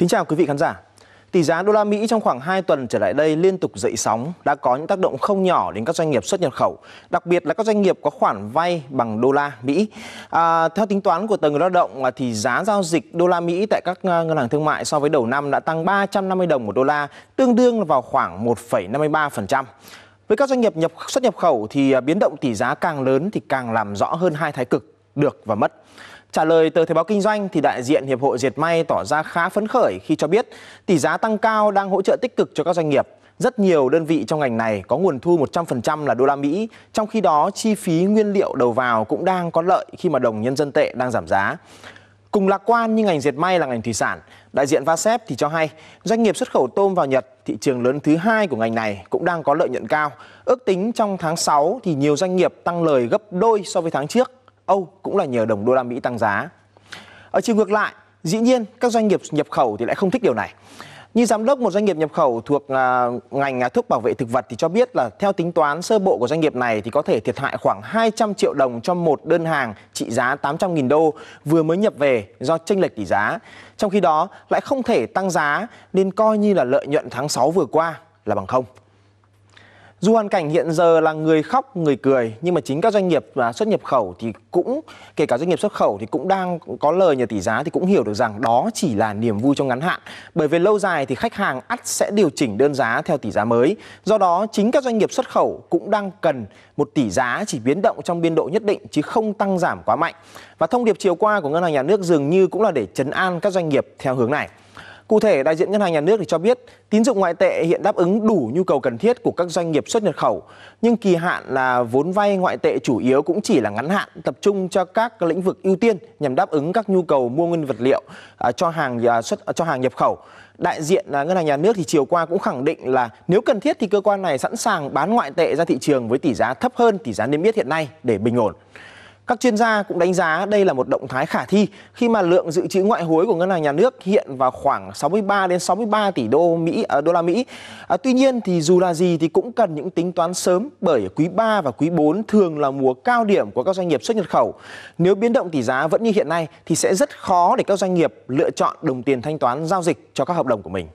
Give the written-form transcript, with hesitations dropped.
Kính chào quý vị khán giả. Tỷ giá đô la Mỹ trong khoảng 2 tuần trở lại đây liên tục dậy sóng đã có những tác động không nhỏ đến các doanh nghiệp xuất nhập khẩu, đặc biệt là các doanh nghiệp có khoản vay bằng đô la Mỹ. Theo tính toán của tờ Người Lao động thì giá giao dịch đô la Mỹ tại các ngân hàng thương mại so với đầu năm đã tăng 350 đồng một đô la, tương đương vào khoảng 1,53%. Với các doanh nghiệp xuất nhập khẩu thì biến động tỷ giá càng lớn thì càng làm rõ hơn hai thái cực được và mất. Trả lời tờ Thời báo Kinh doanh thì đại diện Hiệp hội Dệt may tỏ ra khá phấn khởi khi cho biết tỷ giá tăng cao đang hỗ trợ tích cực cho các doanh nghiệp. Rất nhiều đơn vị trong ngành này có nguồn thu 100% là đô la Mỹ, trong khi đó chi phí nguyên liệu đầu vào cũng đang có lợi khi mà đồng nhân dân tệ đang giảm giá. Cùng lạc quan như ngành dệt may là ngành thủy sản, đại diện VASEP thì cho hay doanh nghiệp xuất khẩu tôm vào Nhật, thị trường lớn thứ hai của ngành này cũng đang có lợi nhuận cao. Ước tính trong tháng 6 thì nhiều doanh nghiệp tăng lời gấp đôi so với tháng trước. Âu cũng là nhờ đồng đô la Mỹ tăng giá. Ở chiều ngược lại, dĩ nhiên các doanh nghiệp nhập khẩu thì lại không thích điều này. Như giám đốc một doanh nghiệp nhập khẩu thuộc ngành thuốc bảo vệ thực vật thì cho biết là theo tính toán sơ bộ của doanh nghiệp này thì có thể thiệt hại khoảng 200 triệu đồng cho một đơn hàng trị giá 800.000 đô vừa mới nhập về do chênh lệch tỷ giá. Trong khi đó lại không thể tăng giá nên coi như là lợi nhuận tháng 6 vừa qua là bằng không. Dù hoàn cảnh hiện giờ là người khóc người cười nhưng mà chính các doanh nghiệp xuất nhập khẩu thì cũng kể cả doanh nghiệp xuất khẩu thì cũng đang có lời nhờ tỷ giá thì cũng hiểu được rằng đó chỉ là niềm vui trong ngắn hạn, bởi vì lâu dài thì khách hàng ắt sẽ điều chỉnh đơn giá theo tỷ giá mới. Do đó chính các doanh nghiệp xuất khẩu cũng đang cần một tỷ giá chỉ biến động trong biên độ nhất định chứ không tăng giảm quá mạnh. Và thông điệp chiều qua của Ngân hàng Nhà nước dường như cũng là để trấn an các doanh nghiệp theo hướng này. Cụ thể, đại diện Ngân hàng Nhà nước thì cho biết tín dụng ngoại tệ hiện đáp ứng đủ nhu cầu cần thiết của các doanh nghiệp xuất nhập khẩu, nhưng kỳ hạn là vốn vay ngoại tệ chủ yếu cũng chỉ là ngắn hạn, tập trung cho các lĩnh vực ưu tiên nhằm đáp ứng các nhu cầu mua nguyên vật liệu cho hàng nhập khẩu. Đại diện Ngân hàng Nhà nước thì chiều qua cũng khẳng định là nếu cần thiết thì cơ quan này sẵn sàng bán ngoại tệ ra thị trường với tỷ giá thấp hơn tỷ giá niêm yết hiện nay để bình ổn. Các chuyên gia cũng đánh giá đây là một động thái khả thi khi mà lượng dự trữ ngoại hối của Ngân hàng Nhà nước hiện vào khoảng 63 đến 63 tỷ đô la Mỹ. Tuy nhiên thì dù là gì thì cũng cần những tính toán sớm, bởi quý 3 và quý 4 thường là mùa cao điểm của các doanh nghiệp xuất nhập khẩu. Nếu biến động tỷ giá vẫn như hiện nay thì sẽ rất khó để các doanh nghiệp lựa chọn đồng tiền thanh toán giao dịch cho các hợp đồng của mình.